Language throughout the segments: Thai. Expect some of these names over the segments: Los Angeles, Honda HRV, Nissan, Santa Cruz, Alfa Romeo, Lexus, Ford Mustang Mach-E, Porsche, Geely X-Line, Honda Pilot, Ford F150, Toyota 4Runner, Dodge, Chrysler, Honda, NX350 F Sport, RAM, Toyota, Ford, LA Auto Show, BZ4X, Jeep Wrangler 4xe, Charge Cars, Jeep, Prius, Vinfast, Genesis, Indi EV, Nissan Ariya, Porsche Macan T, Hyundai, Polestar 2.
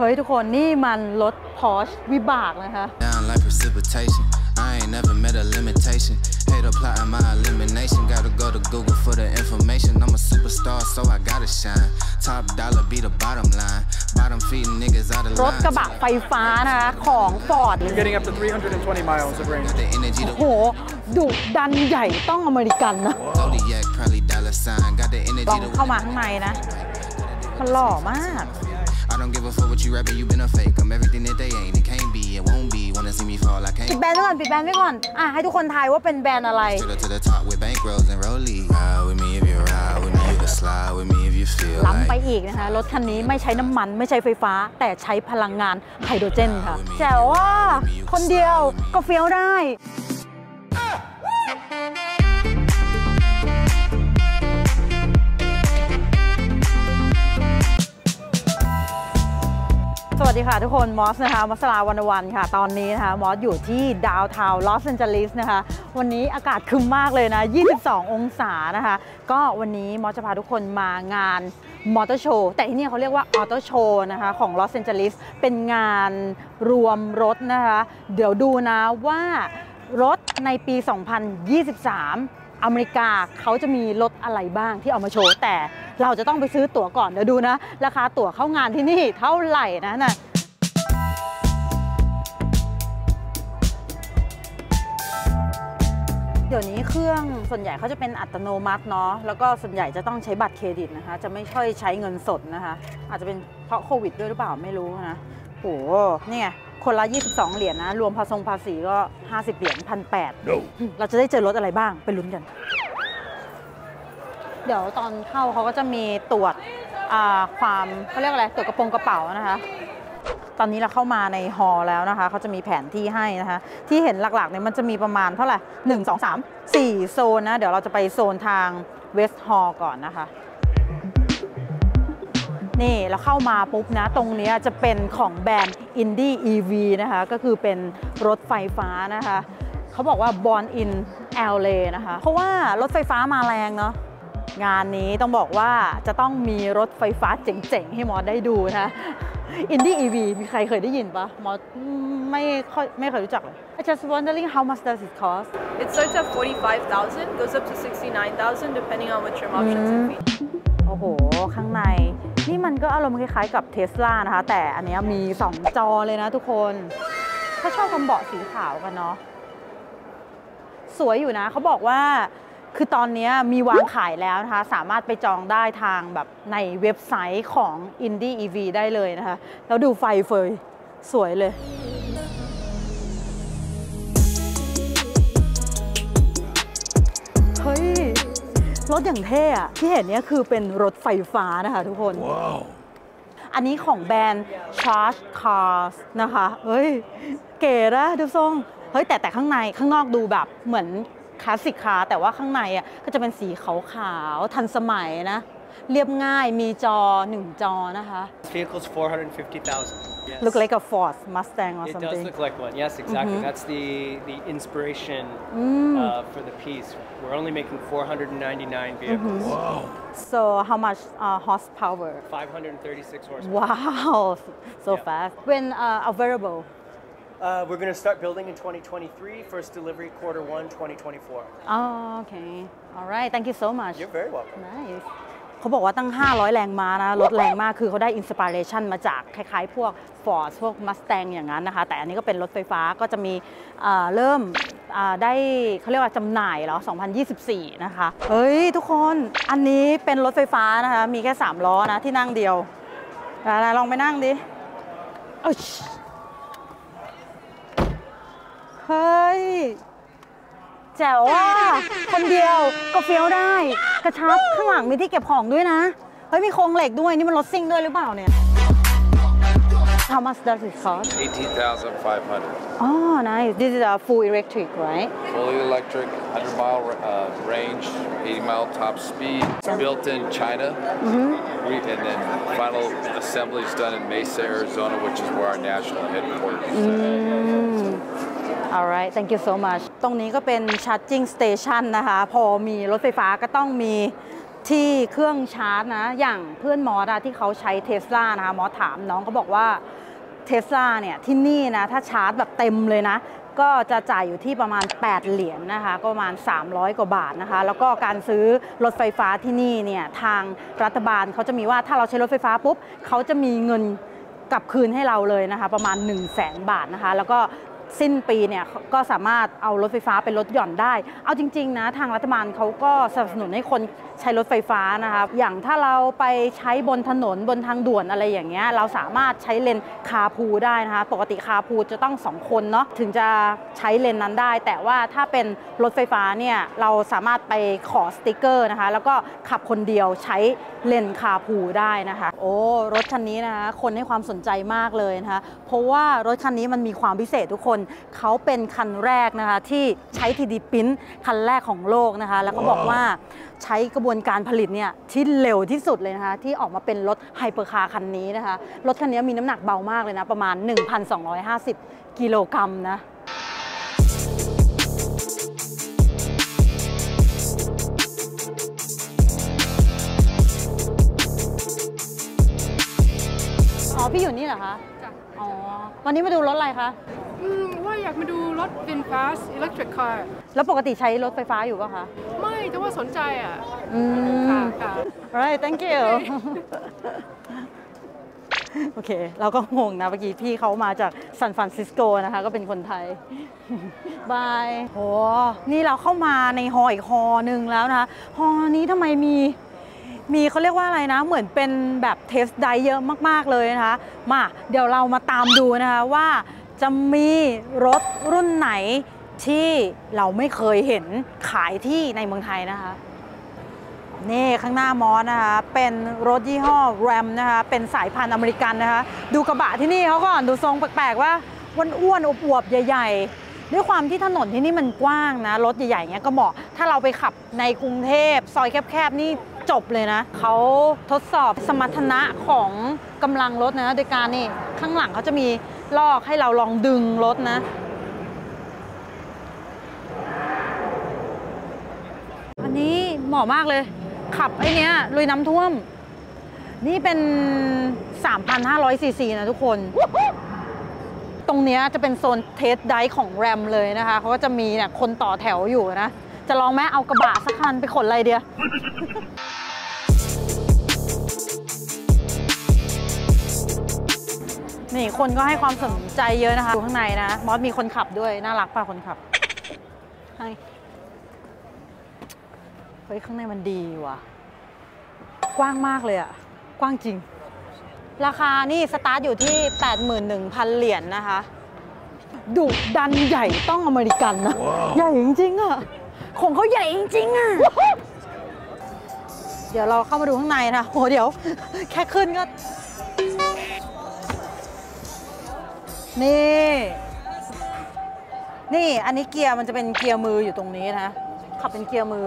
เฮ้ยทุกคนนี่มันรถ Porsche วิบากนะคะรถกระบะไฟฟ้านะคะของ Ford โอ้โหดุดันใหญ่ต้องอเมริกันนะลองเข้ามาข้างในนะมันหล่อมากปิดแบรนด์ไว้ก่อนปิดแบรนด์ไว้ก่อนให้ทุกคนทายว่าเป็นแบรนด์อะไรล้ำไปอีกนะคะรถคันนี้ไม่ใช้น้ำมันไม่ใช้ไฟฟ้าแต่ใช้พลังงานไฮโดรเจนค่ะแต่ว่าคนเดียวก็เฟี้ยวได้สวัสดีค่ะทุกคนมอสนะคะมัสลาวรรณวรรณค่ะตอนนี้นะคะมอสอยู่ที่ดาวน์ทาวน์ลอสแอนเจลิสนะคะวันนี้อากาศครึ้มมากเลยนะ22องศานะคะก็วันนี้มอสจะพาทุกคนมางานมอเตอร์โชว์แต่ที่นี่เขาเรียกว่าออโตโชว์นะคะของลอสแอนเจลิสเป็นงานรวมรถนะคะเดี๋ยวดูนะว่ารถในปี2023อเมริกาเขาจะมีรถอะไรบ้างที่เอามาโชว์แต่เราจะต้องไปซื้อตั๋วก่อนเดี๋ยวดูนะราคาตั๋วเข้างานที่นี่เท่าไหร่นะน่ะเดี๋ยวนี้เครื่องส่วนใหญ่เขาจะเป็นอัตโนมัติเนาะแล้วก็ส่วนใหญ่จะต้องใช้บัตรเครดิตนะคะจะไม่ค่อยใช้เงินสดนะคะอาจจะเป็นเพราะโควิดด้วยหรือเปล่าไม่รู้นะโอ้นี่ไงคนละ22เหรียญนะรวมภาษีก็50เหรียญ 1,800 เราจะได้เจอรถอะไรบ้างไปลุ้นกันเดี๋ยวตอนเข้าเขาก็จะมีตรวจความเขาเรียกอะไรตรวจกระโปรงกระเป๋านะคะตอนนี้เราเข้ามาในฮอลล์แล้วนะคะเขาจะมีแผนที่ให้นะคะที่เห็นหลักๆเนี่ยมันจะมีประมาณเท่าไหร่1 2 3 4โซนนะเดี๋ยวเราจะไปโซนทางเวสต์ฮอลล์ก่อนนะคะนี่เราเข้ามาปุ๊บนะตรงนี้จะเป็นของแบรนด์ Indi EV นะคะก็คือเป็นรถไฟฟ้านะคะเขาบอกว่า Born in LA นะคะเพราะว่ารถไฟฟ้ามาแรงเนาะงานนี้ต้องบอกว่าจะต้องมีรถไฟฟ้าเจ๋งๆให้มอสได้ดูนะอินดี้ EV มีใครเคยได้ยินปะมอสไม่เคยรู้จักเลย I just wondering how much does it cost It starts at $45,000 goes up to $69,000 depending on what trim options you need โอ้โหข้างในนี่มันก็อารมณ์คล้ายๆกับ Tesla นะคะแต่อันนี้มี2จอเลยนะทุกคนถ้าชอบคำเบาะสีขาวกันเนาะสวยอยู่นะเขาบอกว่าคือตอนนี้มีวางขายแล้วนะคะสามารถไปจองได้ทางแบบในเว็บไซต์ของ Indi EV ได้เลยนะคะแล้วดูไฟเฟยสวยเลยเฮ้ยรถอย่างเท่อะที่เห็นนี้คือเป็นรถไฟฟ้านะคะทุกคน wow. อันนี้ของแบรนด์ Charge Cars นะคะเฮ้ยเก๋นะดูทรงเฮ้ยแต่ข้างในข้างนอกดูแบบเหมือนคลาสสิกคาแต่ว่าข้างในอ่ะก็จะเป็นสีขาวๆทันสมัยนะเรียบง่ายมีจอ1จอนะคะ Vehicles $450,000 Look like a Ford Mustang or something It does look like one Yes exactly That's the inspiration for the piece We're only making 499 vehicles Wow So how much horsepower 536 horsepower Wow so fast When available We're going to start building in 2023, first delivery Q1 2024. Oh, okay. All right. Thank you so much. You're very welcome. Nice. เขาบอกว่าตั้ง500แรงม้านะรถแรงมากคือเขาได้อินสปิเรชันมาจากคล้ายๆพวก Ford พวก Mustang อย่างนั้นนะคะแต่อันนี้ก็เป็นรถไฟฟ้าก็จะมีเริ่มได้เขาเรียกว่าจำหน่ายแล้ว2024นะคะเฮ้ยทุกคนอันนี้เป็นรถไฟฟ้านะคะมีแค่3ล้อนะที่นั่งเดียวลองไปนั่งดิเฮ้ยแจ๋วว่าคนเดียวก็เฟี้ยวได้กระชับข้างหลังมีที่เก็บของด้วยนะเฮ้ยมีโครงเหล็กด้วยนี่มันรถซิ่งด้วยหรือเปล่าเนี่ย How much does it cost? $18,500 Oh nice This is a full electric right? Fully electric 100 mile range 80 mile top speed built in China and then final assembly is done in Mesa Arizona which is where our national headquarters is Alright, thank you so much ตรงนี้ก็เป็น charging station นะคะพอมีรถไฟฟ้าก็ต้องมี ที่เครื่องชาร์จนะอย่างเพื่อนมอสที่เขาใช้เทสลานะคะมอสถามน้องเขาบอกว่าเทสลาเนี่ยที่นี่นะถ้าชาร์จแบบเต็มเลยนะก็จะจ่ายอยู่ที่ประมาณ8เหรียญนะคะก็ประมาณ300กว่าบาทนะคะแล้วก็การซื้อรถไฟฟ้าที่นี่เนี่ยทางรัฐบาลเขาจะมีว่าถ้าเราใช้รถไฟฟ้าปุ๊บเขาจะมีเงินกลับคืนให้เราเลยนะคะประมาณ 100,000 บาทนะคะแล้วก็สิ้นปีเนี่ยก็สามารถเอารถไฟฟ้าเป็นรถหย่อนได้เอาจริงๆนะทางรัฐบาลเขาก็สนับสนุนให้คนใช้รถไฟฟ้านะคะอย่างถ้าเราไปใช้บนถนนบนทางด่วนอะไรอย่างเงี้ยเราสามารถใช้เลนคาร์พูลได้นะคะปกติคาร์พูลจะต้อง2คนเนาะถึงจะใช้เลนนั้นได้แต่ว่าถ้าเป็นรถไฟฟ้าเนี่ยเราสามารถไปขอสติ๊กเกอร์นะคะแล้วก็ขับคนเดียวใช้เลนคาร์พูลได้นะคะโอ้รถคันนี้นะคะคนให้ความสนใจมากเลยนะคะเพราะว่ารถคันนี้มันมีความพิเศษทุกคนเขาเป็นคันแรกนะคะที่ใช้ 3D Print คันแรกของโลกนะคะแล้วก็บอกว่าใช้กระบวนการผลิตเนี่ยที่เร็วที่สุดเลยนะคะที่ออกมาเป็นรถไฮเปอร์คาร์คันนี้นะคะรถคันนี้มีน้ำหนักเบามากเลยนะประมาณ 1,250 กิโลกรัมนะอ๋อพี่อยู่นี่เหรอคะอ๋อวันนี้มาดูรถอะไรคะว่าอยากมาดูรถ Vinfast Electric Car แล้วปกติใช้รถไฟฟ้าอยู่ป่ะคะไม่แต่ว่าสนใจอ่ะค่ะ Alright thank you โอเคเราก็งงนะเมื่อกี้พี่เขามาจากซานฟรานซิสโกนะคะก็เป็นคนไทยบายโหนี่เราเข้ามาในหออีกหอหนึ่งแล้วนะคะหอนี้ทำไมมีเขาเรียกว่าอะไรนะเหมือนเป็นแบบเทสไดเยอะมากๆเลยนะคะมาเดี๋ยวเรามาตามดูนะคะว่าจะมีรถรุ่นไหนที่เราไม่เคยเห็นขายที่ในเมืองไทยนะคะนี่ข้างหน้ามอสนะคะเป็นรถยี่ห้อแรมนะคะเป็นสายพันธุ์อเมริกันนะคะดูกระบะที่นี่เขาก่อนดูทรงแปลกๆว่าอ้วนๆอวบๆใหญ่ๆด้วยความที่ถนนที่นี่มันกว้างนะรถใหญ่ๆเงี้ยก็เหมาะถ้าเราไปขับในกรุงเทพซอยแคบๆนี่จบเลยนะเขาทดสอบสมรรถนะของกำลังรถนะโดยการนี่ข้างหลังเขาจะมีลอกให้เราลองดึงรถนะอันนี้เหมาะมากเลยขับไอ้นี้ลุยน้ำท่วมนี่เป็น 3,500 ซีซีนะทุกคนตรงนี้จะเป็นโซนเทสไดฟ์ของแรมเลยนะคะเขาก็จะมีเนี่ยคนต่อแถวอยู่นะจะลองไหมเอากระบะสักคันไปขนอะไรเดียวนี่คนก็ให้ความสนใจเยอะนะคะดูข้างในนะมอสมีคนขับด้วยน่ารักป่ะคนขับให้เฮ้ยข้างในมันดีว่ะกว้างมากเลยอะกว้างจริงราคานี่สตาร์ทอยู่ที่ 81,000 เหรียญนะคะดุดันใหญ่ต้องอเมริกันนะ wow. ใหญ่จริงๆอะของเขาใหญ่จริงๆอะ เดี๋ยวเราเข้ามาดูข้างในนะโหเดี๋ยวแค่ขึ้นก็นี่อันนี้เกียร์มันจะเป็นเกียร์มืออยู่ตรงนี้นะขับเป็นเกียร์มือ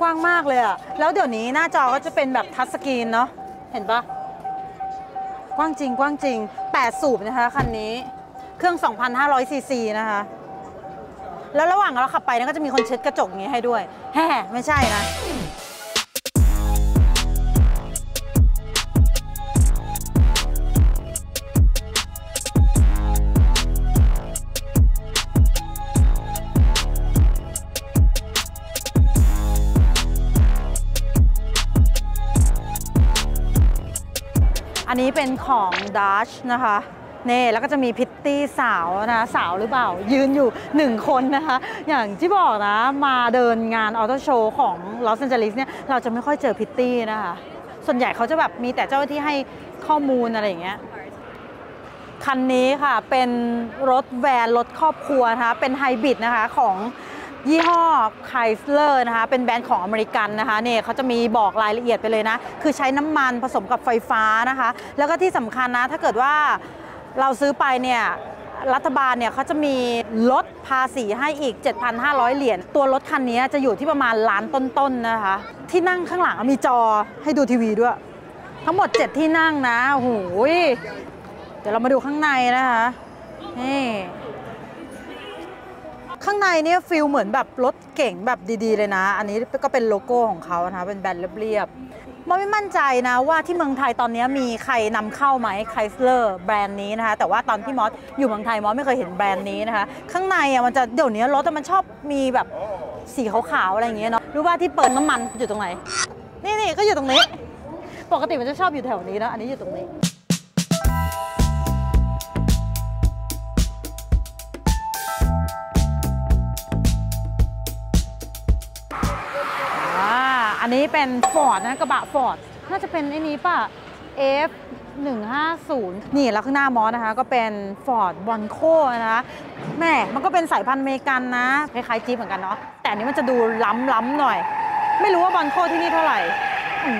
กว้างมากเลยอะแล้วเดี๋ยวนี้หน้าจอก็จะเป็นแบบทัชสกรีนเนาะเห็นปะกว้างจริงกว้างจริง8สูบนะคะคันนี้เครื่อง 2,500 ซีซีนะคะแล้วระหว่างเราขับไปนะก็จะมีคนเช็ดกระจกนี้ให้ด้วยแฮ่ไม่ใช่นะอันนี้เป็นของ Dodge นะคะนี่แล้วก็จะมีพิตตี้สาวนะสาวหรือเปล่ายืนอยู่1คนนะคะอย่างที่บอกนะมาเดินงานออโต้โชว์ของ Los Angeles เนี่ยเราจะไม่ค่อยเจอพิตตี้นะคะส่วนใหญ่เขาจะแบบมีแต่เจ้าหน้าที่ให้ข้อมูลอะไรอย่างเงี้ยคันนี้ค่ะเป็นรถแวนรถครอบครัวนะคะเป็นไฮบริดนะคะของยี่ห้อ Chrysler นะคะเป็นแบรนด์ของอเมริกันนะคะเนี่ยเขาจะมีบอกรายละเอียดไปเลยนะคือใช้น้ำมันผสมกับไฟฟ้านะคะแล้วก็ที่สำคัญนะถ้าเกิดว่าเราซื้อไปเนี่ยรัฐบาลเนี่ยเขาจะมีลดภาษีให้อีก 7,500 เหรียญตัวรถคันนี้จะอยู่ที่ประมาณล้านต้นๆนะคะที่นั่งข้างหลังมีจอให้ดูทีวีด้วยทั้งหมด7ที่นั่งนะโอ้โหเดี๋ยวเรามาดูข้างในนะคะนี่ ข้างในเนี่ยฟิลเหมือนแบบรถเก๋งแบบดีๆเลยนะอันนี้ก็เป็นโลโก้ของเขานะคะเป็นแบรนด์เรียบๆไม่มั่นใจนะว่าที่เมืองไทยตอนนี้มีใครนำเข้าไหม Chrysler แบรนด์นี้นะคะแต่ว่าตอนที่มอสอยู่เมืองไทยมอสไม่เคยเห็นแบรนด์นี้นะคะข้างในอ่ะมันจะเดี๋ยวนี้รถมันชอบมีแบบสีขาวๆอะไรอย่างเงี้ยเนาะรู้ว่าที่เปิดน้ำมันอยู่ตรงไหนนี่ๆก็อยู่ตรงนี้ปกติมันจะชอบอยู่แถวนี้นะอันนี้อยู่ตรงนี้อันนี้เป็น Ford นะกระบะ Ford น่าจะเป็นไอ้นี้ป่ะ F150 นี่แล้วข้างหน้ามอสนะคะก็เป็น Ford Bronco นะคะแหมมันก็เป็นสายพันธุ์อเมริกันนะคล้ายๆ Jeep เหมือนกันเนาะแต่อันนี้มันจะดูล้ำหน่อยไม่รู้ว่า Bronco ที่นี่เท่าไหร่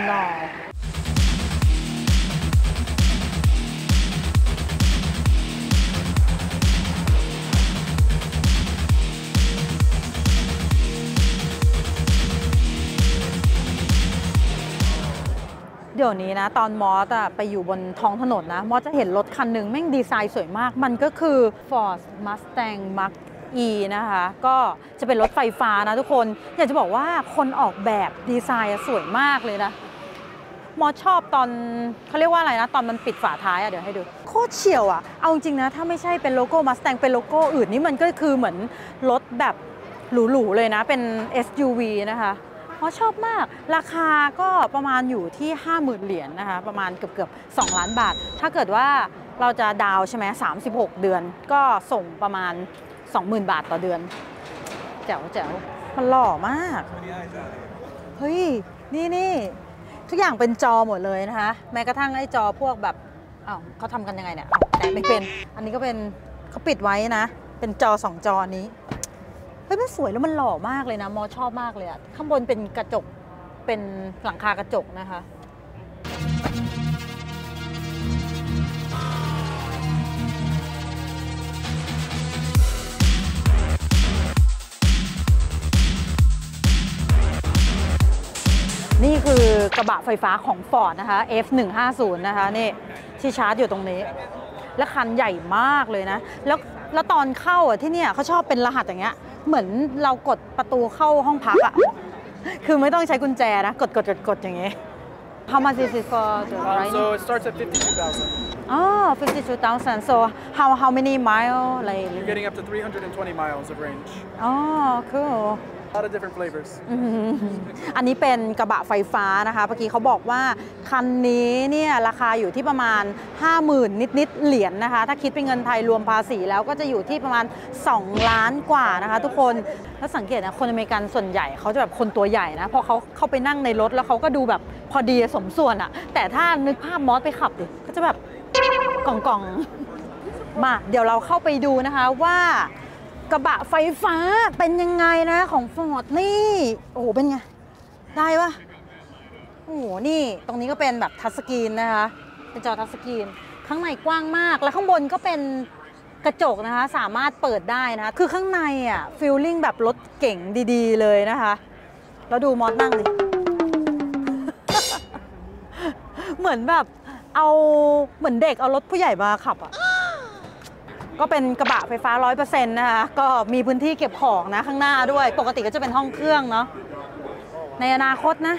หรอเดี๋ยวนี้นะตอนมอสอะไปอยู่บนท้องถนนนะมอสจะเห็นรถคันหนึ่งแม่งดีไซน์สวยมากมันก็คือ Ford Mustang Mach-E นะคะก็จะเป็นรถไฟฟ้านะทุกคนอยากจะบอกว่าคนออกแบบดีไซน์สวยมากเลยนะมอสชอบตอนเขาเรียกว่าอะไรนะตอนมันปิดฝาท้ายอะเดี๋ยวให้ดูโคตรเฉียวอะเอาจริงนะถ้าไม่ใช่เป็นโลโก้ Mustang เป็นโลโก้อื่นนี่มันก็คือเหมือนรถแบบหรูๆเลยนะเป็น SUV นะคะชอบมากราคาก็ประมาณอยู่ที่ 50,000 เหรียญนะคะประมาณเกือบ2 ล้านบาทถ้าเกิดว่าเราจะดาวใช่ไหม36 เดือนก็ส่งประมาณ 20,000 บาทต่อเดือนแจ๋วแจ๋วมันหล่อมากเฮ้ยนี่ทุกอย่างเป็นจอหมดเลยนะคะแม้กระทั่งไอ้จอพวกแบบอ้าวเขาทำกันยังไงเนี่ยแต่ไม่เป็นอันนี้ก็เป็นเขาปิดไว้นะเป็นจอ2 จอนี้มันสวยแล้วมันหล่อมากเลยนะมอชอบมากเลยอะข้างบนเป็นกระจกเป็นหลังคากระจกนะคะนี่คือกระบะไฟฟ้าของ Ford นะคะ F150 นะคะนี่ที่ชาร์จอยู่ตรงนี้และคันใหญ่มากเลยนะแล้วตอนเข้าอ่ะที่เนี่ยเขาชอบเป็นรหัสอย่างเงี้ยเหมือนเรากดประตูเข้าห้องพักอ่ะคือไม่ต้องใช้กุญแจนะกดอย่างเงี้ย How much is it for the ride? So it starts at 52,000. Oh, 52,000. So how many miles? Like you're getting up to 320 miles of range. Oh, cool. A lot of different flavors. อันนี้เป็นกระบะไฟฟ้านะคะเมื่อกี้เขาบอกว่าคันนี้เนี่ยราคาอยู่ที่ประมาณ 50,000 นิดๆเหรียญนะคะถ้าคิดเป็นเงินไทยรวมภาษีแล้วก็จะอยู่ที่ประมาณ2 ล้านกว่านะคะทุกคนแล้วสังเกตนะคนอเมริกันส่วนใหญ่เขาจะแบบคนตัวใหญ่นะพอเขาเข้าไปนั่งในรถแล้วเขาก็ดูแบบพอดีสมส่วนอะแต่ถ้านึกภาพมอสไปขับดิก็จะแบบกล่องมาเดี๋ยวเราเข้าไปดูนะคะว่ากระบะไฟฟ้าเป็นยังไงนะของฟอร์ดนี่โอ้โหเป็นไงได้ปะโอ้โหนี่ตรงนี้ก็เป็นแบบทัชสกรีนนะคะเป็นจอทัชสกรีนข้างในกว้างมากและข้างบนก็เป็นกระจกนะคะสามารถเปิดได้นะคือข้างในอ่ะฟีลลิ่งแบบรถเก๋งดีๆเลยนะคะแล้วดูมอสนั่งดิเหมือนแบบเอาเหมือนเด็กเอารถผู้ใหญ่มาขับอ่ะก็เป็นกระบะไฟฟ้า 100% นะคะก็มีพื้นที่เก็บของนะข้างหน้าด้วยปกติก็จะเป็นห้องเครื่องเนาะในอนาคตนะ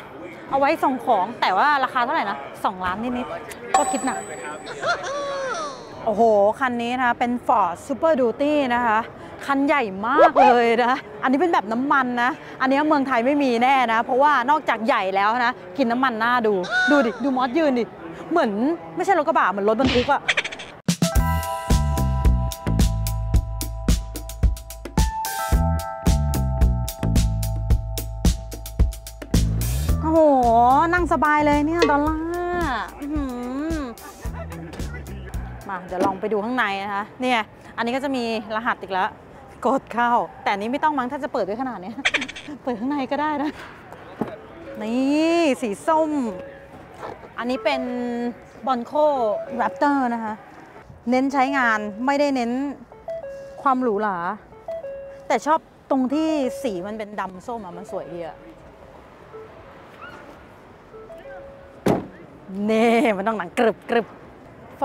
เอาไว้ส่งของแต่ว่าราคาเท่าไหร่นะ2 ล้านนิดๆก็คิดหนักโอ้โหคันนี้นะคะเป็น Ford Super Duty นะคะคันใหญ่มากเลยนะอันนี้เป็นแบบน้ำมันนะอันนี้เมืองไทยไม่มีแน่นะเพราะว่านอกจากใหญ่แล้วนะกินน้ำมันหน้าดูดิดูมอสยืนดิเหมือนไม่ใช่รถกระบะเหมือนรถบรรทุกอะโอ้โหนั่งสบายเลยเนี่ยดอลล่ามาเดี๋ยวลองไปดูข้างในนะคะเนี่ยอันนี้ก็จะมีรหัสอีกแล้วกดเข้าแต่นี้ไม่ต้องมั้งถ้าจะเปิดด้วยขนาดนี้เปิดข้างในก็ได้นะนี่สีส้มอันนี้เป็นบอนโคแรปเตอร์นะคะเน้นใช้งานไม่ได้เน้นความหรูหราแต่ชอบตรงที่สีมันเป็นดำส้มอะมันสวยดีอะเน่มันต้องหนังกรึบ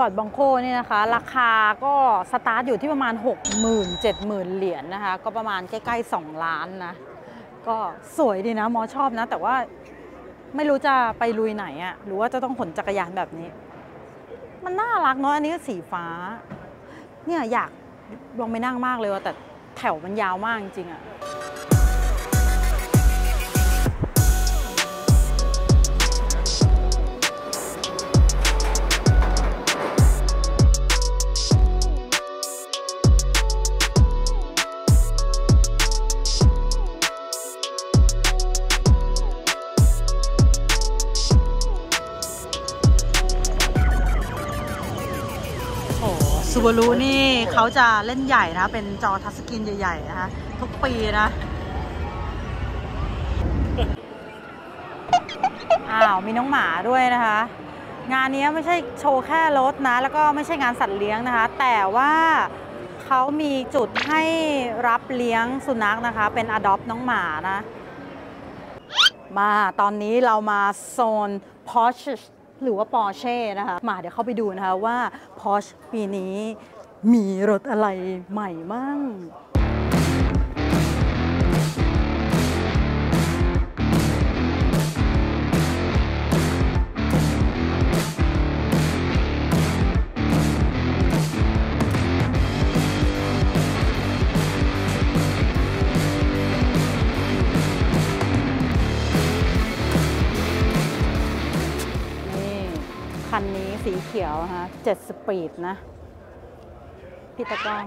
Ford Bronco นี่นะคะราคาก็สตาร์ทอยู่ที่ประมาณ 60,000 70,000 เหรียญนะคะก็ประมาณใกล้ๆ2ล้านนะก็สวยดีนะมอชอบนะแต่ว่าไม่รู้จะไปลุยไหนอะหรือว่าจะต้องขนจักรยานแบบนี้มันน่ารักเนาะอันนี้ก็สีฟ้าเนี่ยอยากลองไปนั่งมากเลยว่ะแต่แถวมันยาวมากจริงๆอะซูบารุนี่เขาจะเล่นใหญ่นะเป็นจอทัชสกรีนใหญ่ๆนะคะทุกปีนะอ้าวมีน้องหมาด้วยนะคะงานนี้ไม่ใช่โชว์แค่รถนะแล้วก็ไม่ใช่งานสัตว์เลี้ยงนะคะแต่ว่าเขามีจุดให้รับเลี้ยงสุนัขนะคะเป็น Adopt น้องหมานะมาตอนนี้เรามาโซน Porscheหรือว่า Porsche นะคะมาเดี๋ยวเข้าไปดูนะคะว่า Porsche ปีนี้มีรถอะไรใหม่มั่งคันนี้สีเขียวฮะ7 สปีดนะพี่ตะก้อง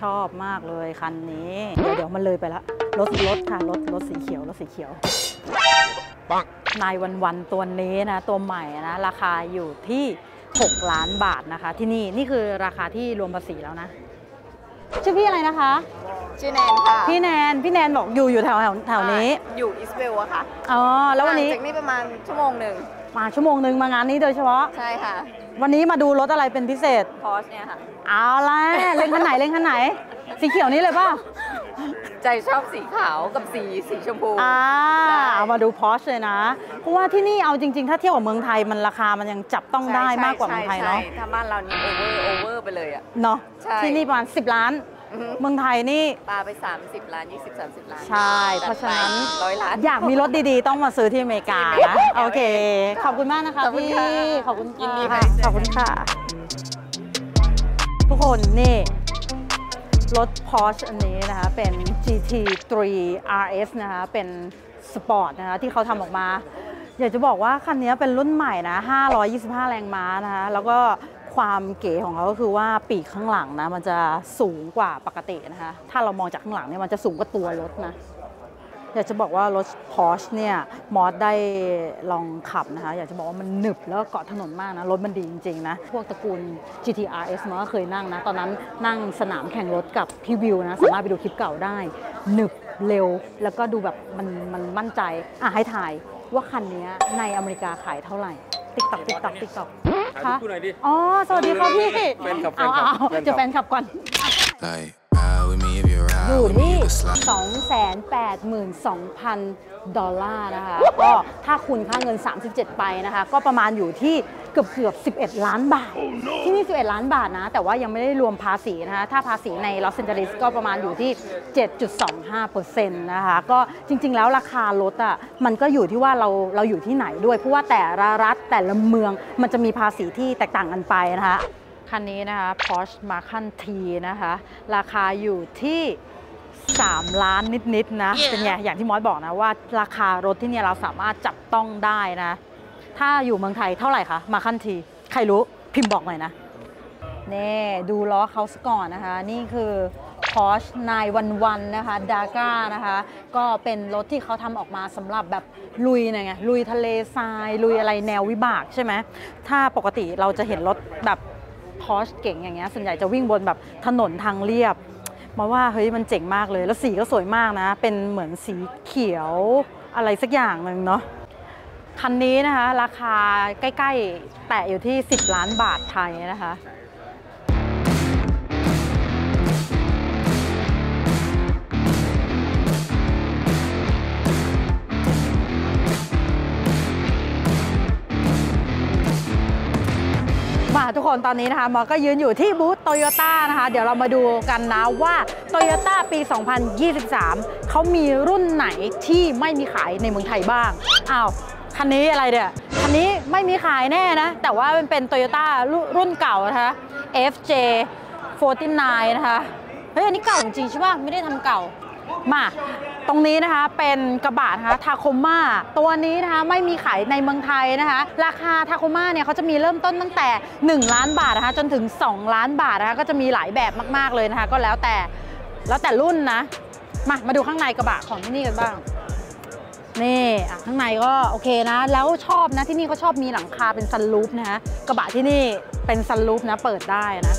ชอบมากเลยคันนี้เดี๋ยวมันเลยไปละรถค่ะรถสีเขียวรถสีเขียวในวันตัวนี้นะตัวใหม่นะราคาอยู่ที่6 ล้านบาทนะคะที่นี่คือราคาที่รวมภาษีแล้วนะชื่อพี่อะไรนะคะชื่อแนนค่ะพี่แนนบอกอยู่แถวนี้อยู่อีสเวลล์ค่ะอ๋อแล้ววันนี้จากนี้ประมาณชั่วโมงหนึ่งมางานนี้โดยเฉพาะใช่ค่ะวันนี้มาดูรถอะไรเป็นพิเศษ Porsche เนี่ยค่ะเอาละเล็งคันไหนสีเขียวนี้เลยป่ะใจชอบสีขาวกับสีชมพูมาดู Porsche เลยนะเพราะว่าที่นี่เอาจริงๆถ้าเทียบกับเมืองไทยมันราคามันยังจับต้องได้มากกว่าเมืองไทยเนาะถ้าบ้านเรานี่โอเวอร์ไปเลยอะเนาะที่นี่ประมาณ10 ล้านเมืองไทยนี่ปาไป30 ล้าน20-30 ล้านใช่เพราะฉะนั้น100 ล้านอยากมีรถดีๆต้องมาซื้อที่อเมริกานะโอเคขอบคุณมากนะคะพี่ขอบคุณยินดีค่ะขอบคุณค่ะทุกคนนี่รถ Porsche อันนี้นะคะเป็น GT3 RS นะคะเป็นสปอร์ตนะคะที่เขาทำออกมาอยากจะบอกว่าคันนี้เป็นรุ่นใหม่นะ525แรงม้านะคะแล้วก็ความเก๋ของเขาก็คือว่าปีกข้างหลังนะมันจะสูงกว่าปกตินะคะถ้าเรามองจากข้างหลังเนี่ยมันจะสูงกว่าตัวรถนะอยากจะบอกว่ารถ Porsche เนี่ยมอสได้ลองขับนะคะอยากจะบอกว่ามันหนึบแล้วเกาะถนนมากนะรถมันดีจริงๆนะพวกตระกูล GTRS มอสก็เคยนั่งนะตอนนั้นนั่งสนามแข่งรถกับพี่วิวนะสามารถไปดูคลิปเก่าได้หนึบเร็วแล้วก็ดูแบบมันมั่นใจอ่ะให้ถ่ายว่าคันนี้ในอเมริกาขายเท่าไหร่ติ๊กต๊อกค่ะอ๋อสวัสดีครับพี่เอาจะแฟนขับก่อนอยู่ที่ 282,000 ดอลลาร์นะคะก็ถ้าคุณค่าเงิน37ไปนะคะก็ประมาณอยู่ที่เกือบ11 ล้านบาทที่นี่11 ล้านบาทนะแต่ว่ายังไม่ได้รวมภาษีนะคะถ้าภาษีในลอสแอนเจลิสก็ประมาณอยู่ที่ 7.25% นะคะก็จริงๆแล้วราคารถอ่ะมันก็อยู่ที่ว่าเราอยู่ที่ไหนด้วยเพราะว่าแต่ละรัฐแต่ละเมืองมันจะมีภาษีที่แตกต่างกันไปนะคะคันนี้นะคะ Porsche Macan T นะคะราคาอยู่ที่3 ล้านนิดๆนะ yeah. เป็นไงอย่างที่มอสบอกนะว่าราคารถที่เนี่ยเราสามารถจับต้องได้นะถ้าอยู่เมืองไทยเท่าไหร่คะMacan Tใครรู้พิมพ์บอกหน่อยนะนี่ดูล้อเขาซะก่อนนะคะนี่คือ Porsche 911นะคะดาก้านะคะก็เป็นรถที่เขาทำออกมาสำหรับแบบลุยไงลุยทะเลทรายลุยอะไรแนววิบากใช่ไหมถ้าปกติเราจะเห็นรถแบบPorsche เก่งอย่างเงี้ยส่วนใหญ่จะวิ่งบนแบบถนนทางเรียบมาว่าเฮ้ยมันเจ๋งมากเลยแล้วสีก็สวยมากนะเป็นเหมือนสีเขียวอะไรสักอย่างหนึ่งเนาะคันนี้นะคะราคาใกล้ๆแตะอยู่ที่10 ล้านบาทไทยนะคะ มาทุกคนตอนนี้นะคะมอก็ยืนอยู่ที่บูธโตโยต้านะคะเดี๋ยวเรามาดูกันนะว่าโตโยต้าปี 2023 เขามีรุ่นไหนที่ไม่มีขายในเมืองไทยบ้างอ้าวคันนี้อะไรเดี๋ยวคันนี้ไม่มีขายแน่นะแต่ว่ามันเป็นโตโยต้ารุ่นเก่านะคะ FJ49 นะคะเฮ้ยอันนี้เก่าจริงใช่ป่ะไม่ได้ทำเก่ามาตรงนี้นะคะเป็นกระบะนะคะทาโคม่าตัวนี้นะคะไม่มีขายในเมืองไทยนะคะราคาทาโคม่าเนี่ยเขาจะมีเริ่มต้นตั้งแต่1ล้านบาทนะคะจนถึง2ล้านบาทนะคะก็จะมีหลายแบบมากๆเลยนะคะก็แล้วแต่รุ่นนะมาดูข้างในกระบะของที่นี่กันบ้างนี่ข้างในก็โอเคนะแล้วชอบนะที่นี่เขาชอบมีหลังคาเป็นซันรูฟนะคะกระบะที่นี่เป็นซันรูฟนะเปิดได้นะ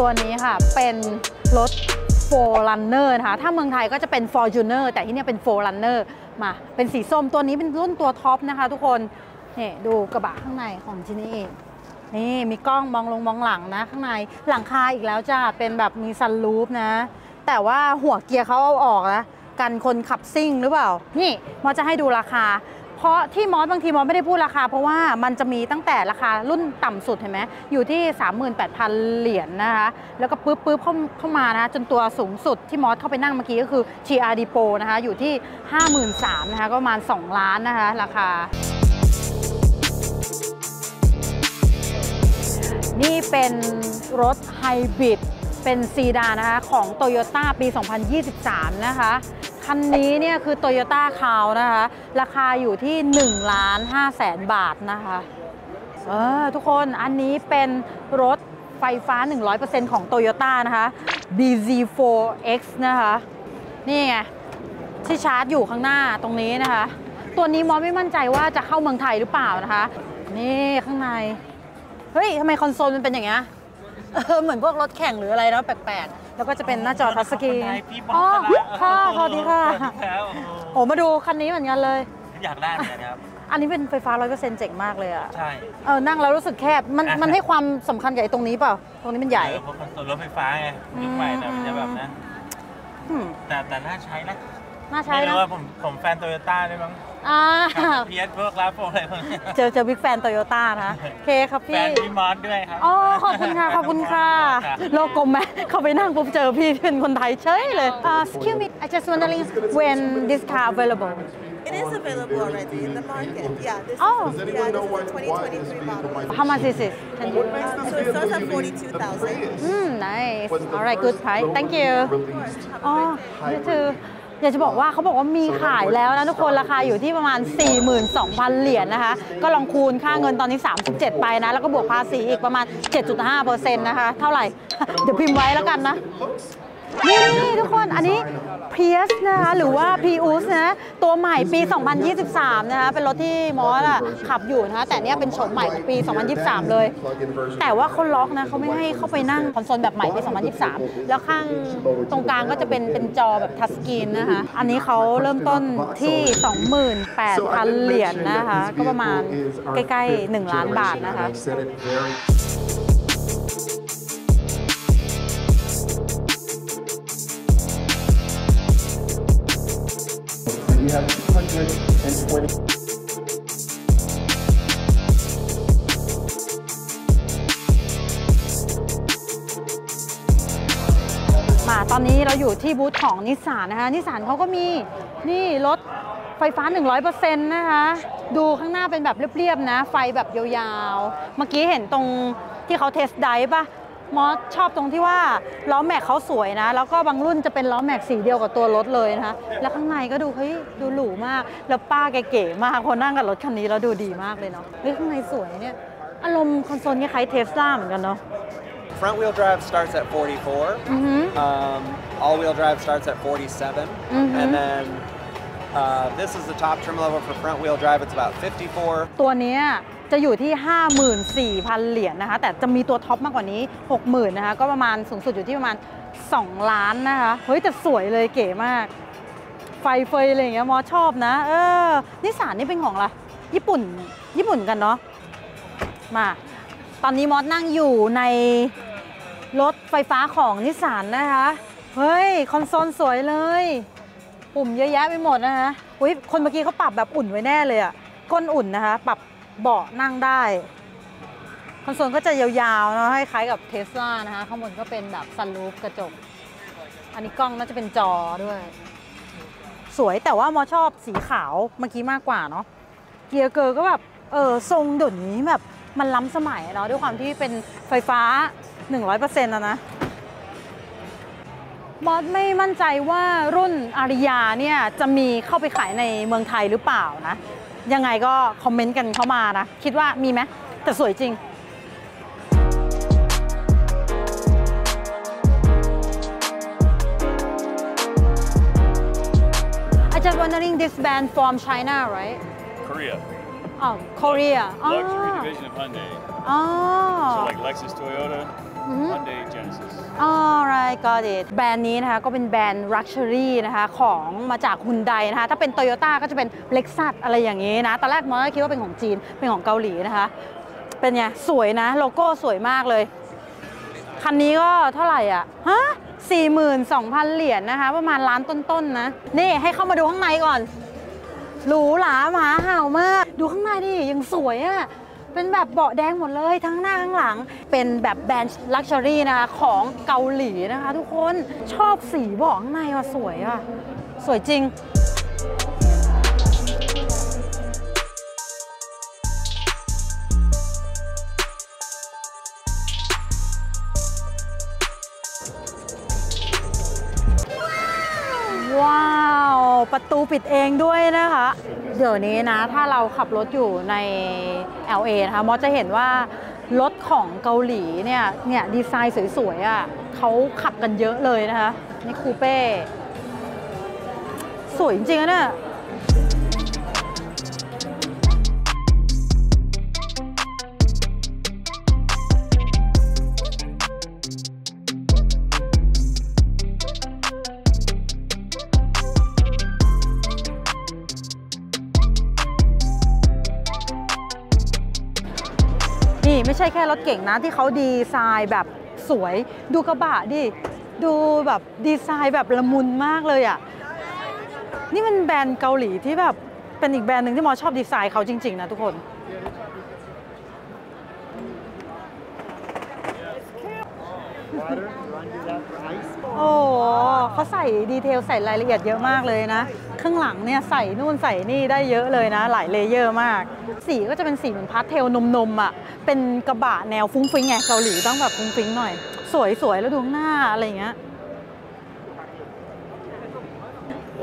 ตัวนี้ค่ะเป็นรถ 4Runner นะคะถ้าเมืองไทยก็จะเป็น Fortuner แต่ที่นี่เป็น 4Runner มาเป็นสีส้มตัวนี้เป็นรุ่นตัวท็อปนะคะทุกคนนี่ดูกระบะข้างในของที่นี่นี่มีกล้องมองหลังนะข้างในหลังคาอีกแล้วจ้าเป็นแบบมีซันรูฟนะแต่ว่าหัวเกียร์เขาเอาออกนะกันคนขับซิ่งหรือเปล่านี่มอจะให้ดูราคาเพราะที่มอสบางทีมอสไม่ได้พูดราคาเพราะว่ามันจะมีตั้งแต่ราคารุ่นต่ำสุดเห็นไหมอยู่ที่ 38,000 เหรียญนะคะแล้วก็ปื๊บเข้ามานะจนตัวสูงสุดที่มอสเข้าไปนั่งเมื่อกี้ก็คือ GR Depot นะคะอยู่ที่ 53,000 นะคะก็ประมาณ2ล้านนะคะราคานี่เป็นรถไฮบริดเป็นซีดานนะคะของ Toyota ปี 2023 นะคะคันนี้เนี่ยคือ Toyota คาวนะคะราคาอยู่ที่ 1,500,000 บาทนะคะทุกคนอันนี้เป็นรถไฟฟ้า 100% ของ Toyota นะคะ BZ4X นะคะนี่ไงที่ชาร์จอยู่ข้างหน้าตรงนี้นะคะตัวนี้มอสไม่มั่นใจว่าจะเข้าเมืองไทยหรือเปล่านะคะนี่ข้างในเฮ้ยทำไมคอนโซลมันเป็นอย่างเงี้ยเหมือนพวกรถแข่งหรืออะไรเนาะแปลกๆแล้วก็จะเป็นหน้าจอทัชสกรีนอ๋อค่ะสวัสดีค่ะโอ้มาดูคันนี้เหมือนกันเลยอยากได้เหมือนกันครับอันนี้เป็นไฟฟ้า 100% เจ๋งมากเลยอ่ะใช่นั่งแล้วรู้สึกแคบมันให้ความสำคัญใหญ่ตรงนี้เปล่าตรงนี้มันใหญ่เพราะคอนโซลรถไฟฟ้าไงยุคใหม่นะมันจะแบบนะแต่น่าใช้นะไม่รู้ว่าผมแฟนโตโยต้าด้วยมั้งเพียสพวกลาโฟอะไรพวกนี้เจอบิ๊กแฟนโตโยต้านะโอเคครับพี่แฟนพี่มอสด้วยครับอ๋อขอบคุณค่ะขอบคุณค่ะโลกกลมไหมเขาไปนั่งปุ๊บเจอพี่เป็นคนไทยเฉยเลยExcuse me I just wondering when this car available It is available already in the market Yeah this is the 2023 model How much is it So it starts at $42,000 Nice Alright good price Thank you อ๋อ you tooอยากจะบอกว่าเขาบอกว่ามีขายแล้วนะทุกคนราคาอยู่ที่ประมาณ 42,000 เหรียญนะคะก็ลองคูณค่าเงินตอนนี้37ไปนะแล้วก็บวกภาษีอีกประมาณ 7.5% นะคะเท่าไหร่เดี๋ยวพิมพ์ไว้แล้วกันนะนี่ทุกคนอันนี้ Prius นะคะหรือว่า Prius นะตัวใหม่ปี 2023 นะคะเป็นรถที่มอสขับอยู่นะคะแต่เนี้ยเป็นโฉมใหม่ของปี 2023 เลยแต่ว่าเขาล็อกนะเขาไม่ให้เข้าไปนั่งคอนโซลแบบใหม่ปี 2023 แล้วข้างตรงกลางก็จะเป็นจอแบบทัชสกรีนนะคะอันนี้เขาเริ่มต้นที่ 28,000 เหรียญนะคะก็ประมาณใกล้ๆ1ล้านบาทนะคะWe have 220. มาตอนนี้เราอยู่ที่บูธของ Nissan นะคะ Nissan เขาก็มีนี่รถไฟฟ้า 100% นะคะดูข้างหน้าเป็นแบบเรียบๆนะไฟแบบยาวๆเมื่อกี้เห็นตรงที่เขาเทสไดฟ์ป่ะมอสชอบตรงที่ว่าล้อแม็กเขาสวยนะแล้วก็บางรุ่นจะเป็นล้อแม็กสีเดียวกับตัวรถเลยนะคะแล้วข้างในก็ดูเฮ้ยดูหรูมากแล้วป้าแกเก๋มากคนนั่งกับรถคันนี้แล้วดูดีมากเลยเนาะเฮ้ยข้างในสวยเนี่ยอารมณ์คอนโซลคล้ายเทสลาเหมือนกันเนาะ Front wheel drive starts at 44 all wheel drive starts at 47 and then this is the top trim level for front wheel drive it's about 54 ตัวเนี้ยจะอยู่ที่ 54,000 เหรียญนะคะแต่จะมีตัวท็อปมากกว่านี้ 60,000 นะคะก็ประมาณสูงสุดอยู่ที่ประมาณ2ล้านนะคะเฮ้ยแต่สวยเลยเก๋มากไฟเฟยอะไรอย่างเงี้ยมอชอบนะนิสสันนี่เป็นของอะไรญี่ปุ่นกันเนาะมาตอนนี้มอสนั่งอยู่ในรถไฟฟ้าของนิสสันนะคะ เฮ้ยคอนโซลสวยเลยปุ่มเยอะแยะไปหมดนะคะอุ้ยคนเมื่อกี้เขาปรับแบบอุ่นไว้แน่เลยอ่ะก้นอุ่นนะคะปรับเบาะนั่งได้คอนโซลก็จะยาวๆนะคล้ายกับเทสลานะคะข้างบนก็เป็นแบบซันรูฟกระจกอันนี้กล้องน่าจะเป็นจอด้วยสวยแต่ว่ามอชอบสีขาวเมื่อกี้มากกว่าเนาะเกียร์เกอร์ก็แบบทรงเดี๋ยวนี้แบบมันล้ำสมัยเนาะด้วยความที่เป็นไฟฟ้า 100% แล้วนะมอสไม่มั่นใจว่ารุ่นอาริยาเนี่ยจะมีเข้าไปขายในเมืองไทยหรือเปล่านะยังไงก็คอมเมนต์กันเข้ามานะคิดว่ามีไหมแต่สวยจริงJust wondering, this band from China, right? Korea. Oh, Korea. Luxury division of Hyundai. Oh. So like Lexus, Toyota, Hyundai, Genesis. All right, got it. แบรนด์นี้นะคะก็เป็นแบรนด์ luxury นะคะของมาจาก Hyundai นะคะถ้าเป็น Toyota ก็จะเป็น Lexus อะไรอย่างนี้นะตอนแรกมอก็คิดว่าเป็นของจีนเป็นของเกาหลีนะคะเป็นไงสวยนะโลโก้สวยมากเลยคันนี้ก็เท่าไหร่อ่ะฮะ42,000 เหรียญนะคะประมาณล้านต้นๆนะนี่ให้เข้ามาดูข้างในก่อนหรูหรามหาเห่ามากดูข้างในดิยังสวยอ่ะเป็นแบบเบาะแดงหมดเลยทั้งหน้าทั้งหลังเป็นแบบแบรนด์ลักชัวรี่นะคะของเกาหลีนะคะทุกคนชอบสีเบาะข้างในอ่ะสวยอ่ะสวยจริงว้าวประตูปิดเองด้วยนะคะเดี๋ยวนี้นะถ้าเราขับรถอยู่ใน LA นะคะมอจะเห็นว่ารถของเกาหลีเนี่ยดีไซน์สวยๆอ่ะเขาขับกันเยอะเลยนะคะในคูเป้สวยจริงๆนะไม่ใช่แค่รถเก่งนะที่เขาดีไซน์แบบสวยดูกระบะดิดูแบบดีไซน์แบบละมุนมากเลยอ่ะนี่มันแบรนด์เกาหลีที่แบบเป็นอีกแบรนด์หนึ่งที่มอชอบดีไซน์เขาจริงๆนะทุกคนโอ้เขาใส่ดีเทลใส่รายละเอียดเยอะมากเลยนะข้างหลังเนี่ยใส่นู่นใส่นี่ได้เยอะเลยนะหลายเลเยอร์มากสีก็จะเป็นสีเหมือนพาสเทลนมๆอ่ะเป็นกระบะแนวฟุ้งฟิ้งไงเกาหลีต้องแบบฟุ้งฟิ้งหน่อยสวยๆแล้วดูหน้าอะไรอย่างเงี้ย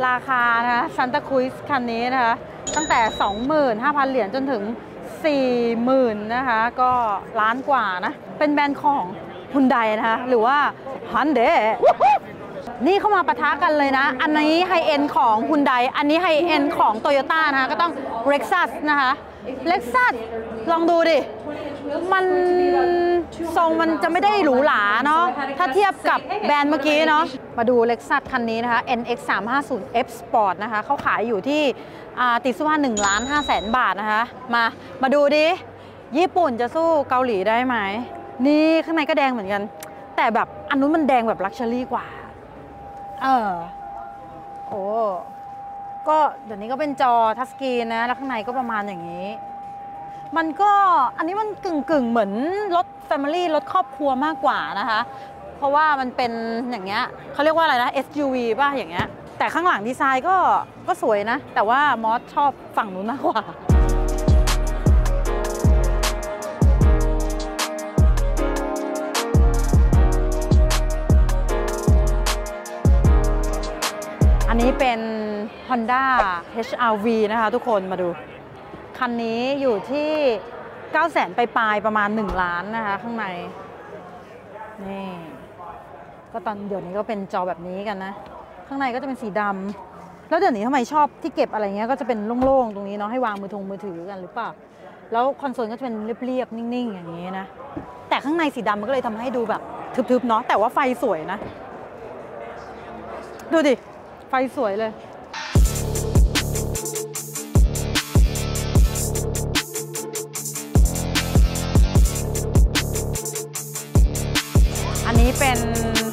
ราคานะ Santa Cruz คันนี้นะคะตั้งแต่ 25,000 เหรียญจนถึง 40,000 นะคะก็ล้านกว่านะเป็นแบรนด์ของ Hyundai นะคะหรือว่า Hyundaiนี่เข้ามาปะทะกันเลยนะอันนี้ไฮเอ็นของ Hyundai อันนี้ไฮเอ็นของ Toyota นะคะก็ต้อง Lexus นะคะ Lexus ลองดูดิมันทรงมันจะไม่ได้หรูหราเนาะถ้าเทียบกับแบรนด์เมื่อกี้เนาะมาดู Lexus คันนี้นะคะ NX350 F Sport นะคะเขาขายอยู่ที่ติดสุวรรณ 1,500,000 บาทนะคะมาดูดิญี่ปุ่นจะสู้เกาหลีได้ไหมนี่ข้างในก็แดงเหมือนกันแต่แบบอันนู้นมันแดงแบบลักชัวรี่กว่าโอ้ก็เดี๋ยวนี้ก็เป็นจอทัชสกรีนนะแล้วข้างในก็ประมาณอย่างนี้มันก็อันนี้มันกึ่งเหมือนรถ Family รถครอบครัวมากกว่านะคะเพราะว่ามันเป็นอย่างเงี้ยเขาเรียกว่าอะไรนะ SUV ป่ะอย่างเงี้ยแต่ข้างหลังดีไซน์ก็สวยนะแต่ว่ามอสชอบฝั่งนู้นมากกว่าอันนี้เป็น Honda HRV นะคะทุกคนมาดูคันนี้อยู่ที่ 900,000 ปลายๆประมาณ1ล้านนะคะข้างในนี่ก็ตอนเดี๋ยวนี้ก็เป็นจอแบบนี้กันนะข้างในก็จะเป็นสีดำแล้วเดี๋ยวนี้ทำไมชอบที่เก็บอะไรเงี้ยก็จะเป็นโล่งๆตรงนี้เนาะให้วางมือถือกันหรือเปล่าแล้วคอนโซลก็จะเป็นเรียบๆนิ่งๆอย่างนี้นะแต่ข้างในสีดำมันก็เลยทำให้ดูแบบทึบๆเนาะแต่ว่าไฟสวยนะดูดิไฟสวยเลยอัน นี้เป็น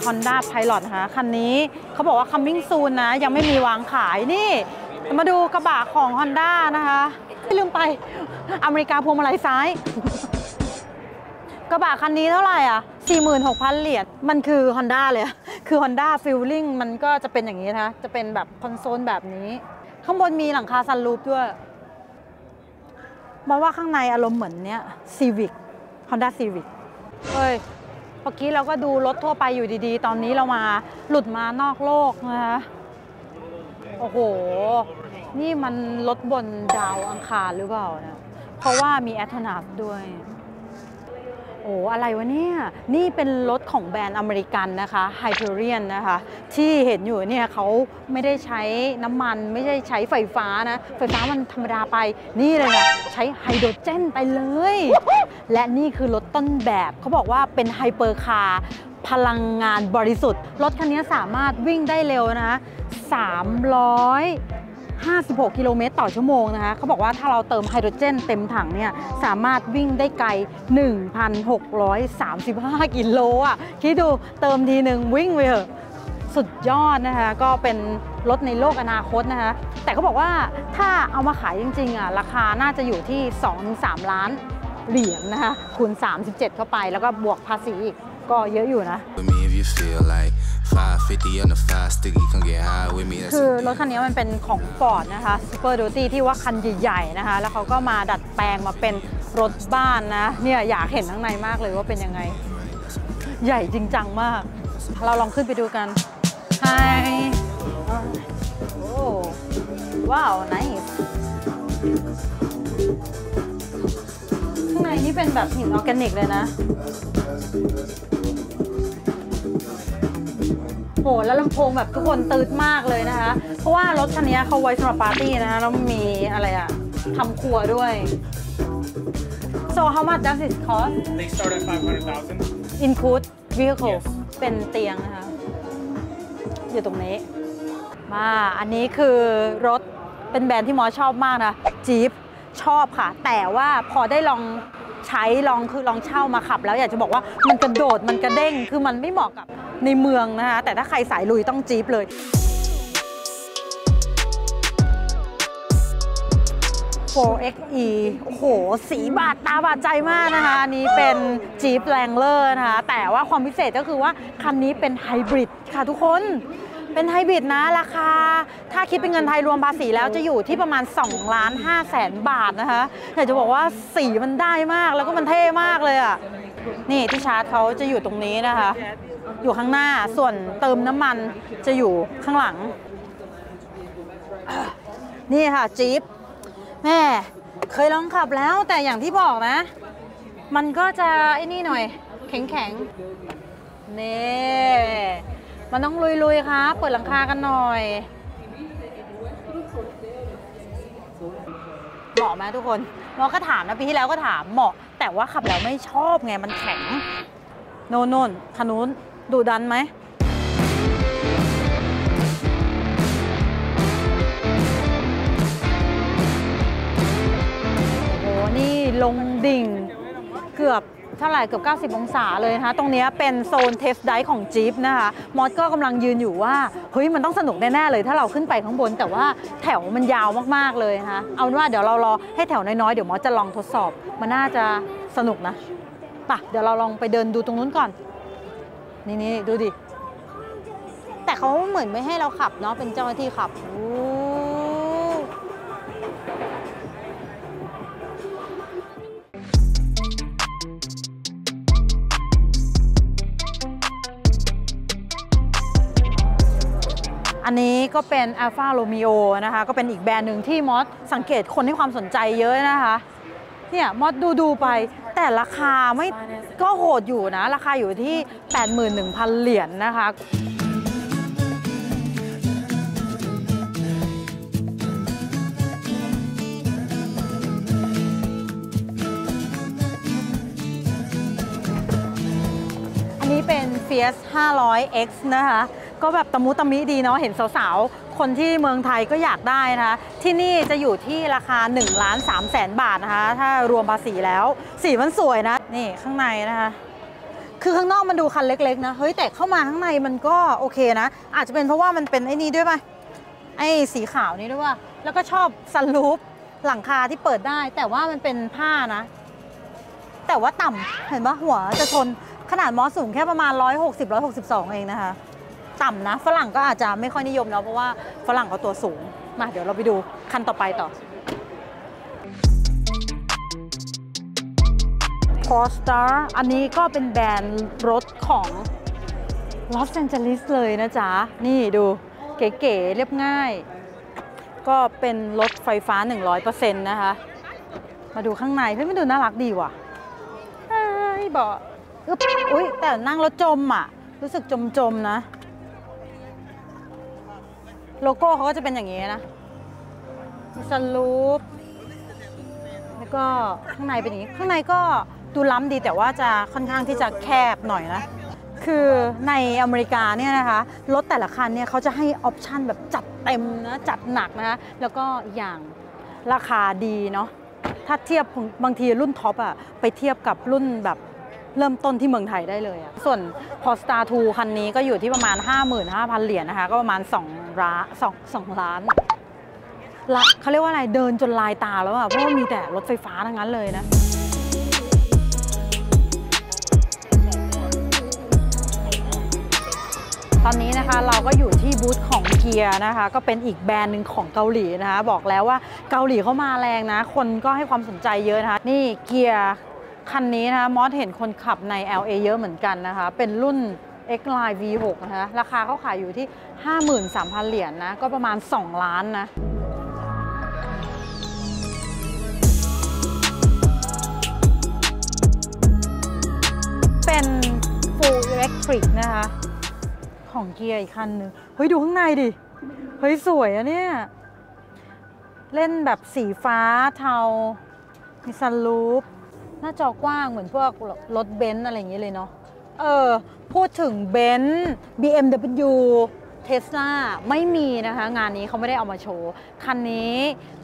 Honda Pilot นะคะคันนี้เขาบอกว่า coming soon นะยังไม่มีวางขายนี่มาดูกระบะของ Honda นะคะลืมไปอเมริกาพวงมาลัยซ้ายกระบะคันนี้เท่าไหร่อ่ะ 46,000 เหรียญมันคือ Honda เลยคือ Honda Feeling มันก็จะเป็นอย่างนี้นะคะจะเป็นแบบคอนโซลแบบนี้ข้างบนมีหลังคาซันรูฟด้วยมองว่าข้างในอารมณ์เหมือนเนี้ย Civic Honda Civic เฮ้ยเมื่อกี้เราก็ดูรถทั่วไปอยู่ดีๆตอนนี้เรามาหลุดมานอกโลกนะคะโอ้โหนี่มันรถบนดาวอังคารหรือเปล่านะเพราะว่ามีแอสโทรนอทด้วยโอ้อะไรวะเนี่ยนี่เป็นรถของแบรนด์อเมริกันนะคะ Hyperion นะคะที่เห็นอยู่เนี่ยเขาไม่ได้ใช้น้ำมันไม่ได้ใช้ไฟฟ้านะไฟฟ้ามันธรรมดาไปนี่เลยนะใช้ไฮโดรเจนไปเลยและนี่คือรถต้นแบบเขาบอกว่าเป็นไฮเปอร์คาร์พลังงานบริสุทธิ์รถคันนี้สามารถวิ่งได้เร็วนะ356 กิโลเมตรต่อชั่วโมงนะคะเขาบอกว่าถ้าเราเติมไฮโดรเจนเต็มถังเนี่ยสามารถวิ่งได้ไกล 1,635 กิโลอ่ะคิดดูเติมทีหนึ่งวิ่งไปเถอะสุดยอดนะคะก็เป็นรถในโลกอนาคตนะคะแต่เขาบอกว่าถ้าเอามาขายจริงๆอ่ะราคาน่าจะอยู่ที่ 2-3 ล้านเหรียญนะคะคูณ37เข้าไปแล้วก็บวกภาษีอีกก็เยอะอยู่นะคือรถคันนี้มันเป็นของ Ford นะคะ Super Duty ที่ว่าคันใหญ่ๆนะคะแล้วเขาก็มาดัดแปลงมาเป็นรถบ้านนะเนี่ยอยากเห็นข้างในมากเลยว่าเป็นยังไงใหญ่จริงจังมากเราลองขึ้นไปดูกัน Hi โอ้ว้าว nice ข้างในนี่เป็นแบบหินออร์แกนิกเลยนะโอ้แล้วลำโพงแบบทุกคนตื่นมากเลยนะคะเพราะว่ารถคันนี้เขาไว้สำหรับปาร์ตี้นะคะแล้วมีอะไรอะทำครัวด้วย so how much does it cost they start at 500,000 include vehicle yes. เป็นเตียงนะคะอยู่ตรงนี้มาอันนี้คือรถเป็นแบรนด์ที่หมอชอบมากนะ Jeep ชอบค่ะแต่ว่าพอได้ลองใช้ลองเช่ามาขับแล้วอยากจะบอกว่ามันกระโดดมันกระเด้งคือมันไม่เหมาะกับในเมืองนะคะแต่ถ้าใครสายลุยต้องจี๊ปเลย4xe โอ้โหสีบาดตาบาดใจมากนะคะอันนี้เป็น Jeep Wrangler นะคะแต่ว่าความพิเศษก็คือว่าคันนี้เป็นไฮบริดค่ะทุกคนเป็นไฮบริดนะราคาถ้าคิดเป็นเงินไทยรวมภาษีแล้วจะอยู่ที่ประมาณ 2,500,000 บาทนะคะอยากจะบอกว่าสีมันได้มากแล้วก็มันเท่มากเลยอ่ะนี่ที่ชาร์จเขาจะอยู่ตรงนี้นะคะอยู่ข้างหน้าส่วนเติมน้ำมันจะอยู่ข้างหลังนี่ค่ะจี๊ปแม่เคยลองขับแล้วแต่อย่างที่บอกนะมันก็จะไอ้นี่หน่อยแข็งๆนี่มันต้องลุยๆค่ะเปิดหลังคากันหน่อยเหมาะไหมทุกคนหมอก็ถามนะปีที่แล้วก็ถามเหมาะแต่ว่าขับแล้วไม่ชอบไงมันแข็งโน่นๆคันนู้นดูดันไหมโอ้นี่ลงดิ่งเกือบเท่าไหร่เกือบ90องศาเลยนะคะตรงนี้เป็นโซนเทสไดฟ์ของจี๊ปนะคะมอสก็กำลังยืนอยู่ว่าเฮ้ยมันต้องสนุกแน่ๆเลยถ้าเราขึ้นไปข้างบนแต่ว่าแถวมันยาวมากๆเลยนะคะเอาเป็นว่าเดี๋ยวเรารอให้แถวน้อยๆเดี๋ยวมอสจะลองทดสอบมันน่าจะสนุกนะป่ะเดี๋ยวเราลองไปเดินดูตรงนู้นก่อนนี่ๆดูดิแต่เขาเหมือนไม่ให้เราขับเนาะเป็นเจ้าหน้าที่ขับอันนี้ก็เป็น Alfa Romeo นะคะก็เป็นอีกแบรนด์หนึ่งที่มอสสังเกตคนให้ความสนใจเยอะนะคะเนี่ยมอสดูไปแต่ราคาไม่ก็โหดอยู่นะราคาอยู่ที่ 81,000 เหรียญนะคะอันนี้เป็น Prius 500X นะคะก็แบบตะมุตะมิดีเนาะเห็นสาวๆคนที่เมืองไทยก็อยากได้นะคะที่นี่จะอยู่ที่ราคา 1,300,000 บาทนะคะถ้ารวมภาษีแล้วสีมันสวยนะนี่ข้างในนะคะ คือข้างนอกมันดูคันเล็กๆนะเฮ้ยแต่เข้ามาข้างในมันก็โอเคนะอาจจะเป็นเพราะว่ามันเป็นไอ้นี้ด้วยป่ะไอ้สีขาวนี่ด้วยว่าแล้วก็ชอบซันรูฟหลังคาที่เปิดได้แต่ว่ามันเป็นผ้านะแต่ว่าต่ำเห็นป่ะหัวจะชนขนาดมอสูงแค่ประมาณ160-162เองนะคะต่ำนะฝรั่งก็อาจจะไม่ค่อยนิยมเนาะเพราะว่าฝรั่งเขาตัวสูงมาเดี๋ยวเราไปดูคันต่อไปต่อ Porsche อันนี้ก็เป็นแบรนด์รถของ Los Angeles เลยนะจ๊ะนี่ดูเก๋ๆเรียบง่ายก็เป็นรถไฟฟ้า 100% นะคะมาดูข้างในเฮ้ยมันดูน่ารักดีว่ะไอ้เบาะอุ๊ยแต่นั่งรถจมอ่ะรู้สึกจมๆนะโลโก้เขาก็จะเป็นอย่างนี้นะมีสลูปแล้วก็ข้างในเป็นอย่างนี้ข้างในก็ดูล้ำดีแต่ว่าจะค่อนข้างที่จะแคบหน่อยนะคือในอเมริกาเนี่ยนะคะรถแต่ละคันเนี่ยเขาจะให้ออปชันแบบจัดเต็มนะจัดหนักนะแล้วก็อย่างราคาดีเนาะถ้าเทียบบางทีรุ่นท็อปอะไปเทียบกับรุ่นแบบเริ่มต้นที่เมืองไทยได้เลยอะส่วน Polestar 2 คันนี้ก็อยู่ที่ประมาณ 55,000 เหรียญนะคะก็ประมาณ2ล้านละเขาเรียกว่าอะไรเดินจนลายตาแล้วอะเพราะว่ามีแต่รถไฟฟ้าทั้งนั้นเลยนะตอนนี้นะคะเราก็อยู่ที่บูธของเกียร์นะคะก็เป็นอีกแบรนด์หนึ่งของเกาหลีนะคะบอกแล้วว่าเกาหลีเขามาแรงนะคนก็ให้ความสนใจเยอะนะคะนี่เกียร์คันนี้นะคะมอสเห็นคนขับใน LA เยอะเหมือนกันนะคะเป็นรุ่น X-Line V6 นะคะราคาเขาขายอยู่ที่ 53,000 เหรียญนะก็ประมาณ2ล้านนะเป็น Full Electric นะคะของเกียร์อีกคันนึงเฮ้ยดูข้างในดิเฮ้ยสวยอะเนี่ยเล่นแบบสีฟ้าเทามีซันรูฟหน้าจอกว้างเหมือนพวกรถเบนซ์อะไรอย่างเงี้ยเลยเนาะพูดถึงเบนซ์ BMW เทสลาไม่มีนะคะงานนี้เขาไม่ได้เอามาโชว์คันนี้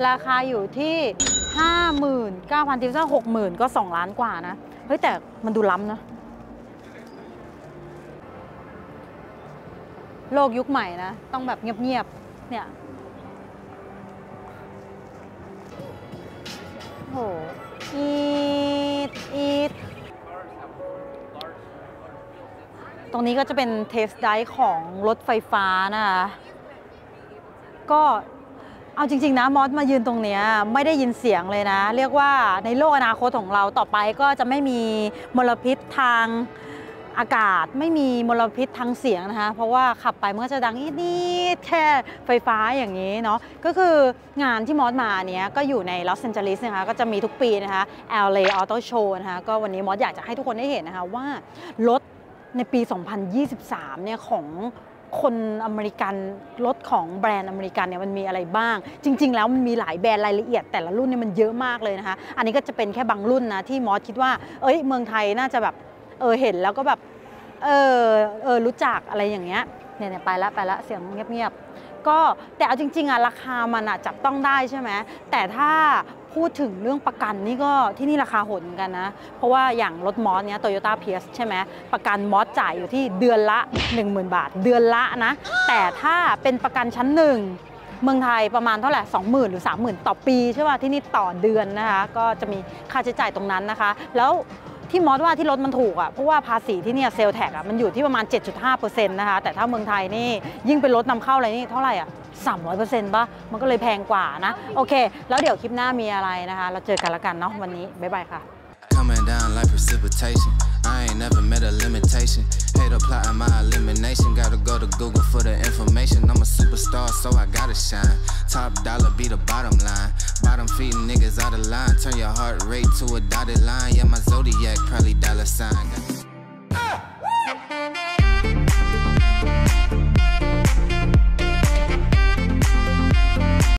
ราคาอยู่ที่ 59,000 ถึง 60,000 ก็2ล้านกว่านะเฮ้ยแต่มันดูล้ำนะโลกยุคใหม่นะต้องแบบเงียบๆเนี่ยโหตรงนี้ก็จะเป็นเทสต์ไดรฟ์ของรถไฟฟ้านะคะก็เอาจริงๆนะมอสมายืนตรงเนี้ยไม่ได้ยินเสียงเลยนะเรียกว่าในโลกอนาคตของเราต่อไปก็จะไม่มีมลพิษทางอากาศไม่มีมลพิษทางเสียงนะคะเพราะว่าขับไปมันก็จะดังนิดๆแค่ไฟฟ้าอย่างนี้เนาะก็คืองานที่มอสมาเนี้ยก็อยู่ในลอสแอนเจลิสนะคะก็จะมีทุกปีนะคะ LA Auto Show นะคะก็วันนี้มอสอยากจะให้ทุกคนได้เห็นนะคะว่ารถในปี 2023 เนี่ยของคนอเมริกันรถของแบรนด์อเมริกันเนี่ยมันมีอะไรบ้างจริงๆแล้วมันมีหลายแบรนด์รายละเอียดแต่ละรุ่นเนี่ยมันเยอะมากเลยนะคะอันนี้ก็จะเป็นแค่บางรุ่นนะที่มอสคิดว่าเอ้ยเมืองไทยน่าจะแบบเห็นแล้วก็แบบรู้จักอะไรอย่างเงี้ยเนี่ยไปละเสียงเงียบๆก็แต่เอาจริงๆอะราคามันอะจับต้องได้ใช่ไหมแต่ถ้าพูดถึงเรื่องประกันนี่ก็ที่นี่ราคาโหดเหมือนกันนะเพราะว่าอย่างรถมอสเนี้ย Toyota Prius ใช่ไหมประกันมอสจ่ายอยู่ที่เดือนละ 10,000 บาทเดือนละนะแต่ถ้าเป็นประกันชั้นหนึ่งเมืองไทยประมาณเท่าไหร่ 20,000 หรือ 30,000 ต่อปีใช่ป่ะที่นี่ต่อเดือนนะคะก็จะมีค่าใช้จ่ายตรงนั้นนะคะแล้วที่มอสว่าที่รถมันถูกอ่ะเพราะว่าภาษีที่เนี่ยเซลแท็กอ่ะมันอยู่ที่ประมาณ 7.5% นะคะแต่ถ้าเมืองไทยนี่ยิ่งเป็นรถนำเข้าอะไรนี่เท่าไหร่อ่ะ 300% ป่ะมันก็เลยแพงกว่านะโอเคแล้วเดี๋ยวคลิปหน้ามีอะไรนะคะเราเจอกันละกันเนาะวันนี้บ๊ายบายค่ะ Coming down like precipitation I ain't never met a limitation Hate applying my elimination Gotta go to Google for the information I'm a superstar so I gotta shine Top dollar be the bottom line Bottom feeding niggas out of line Turn your heart rate to a dotted line Yeah my Zodiac probably dollar sign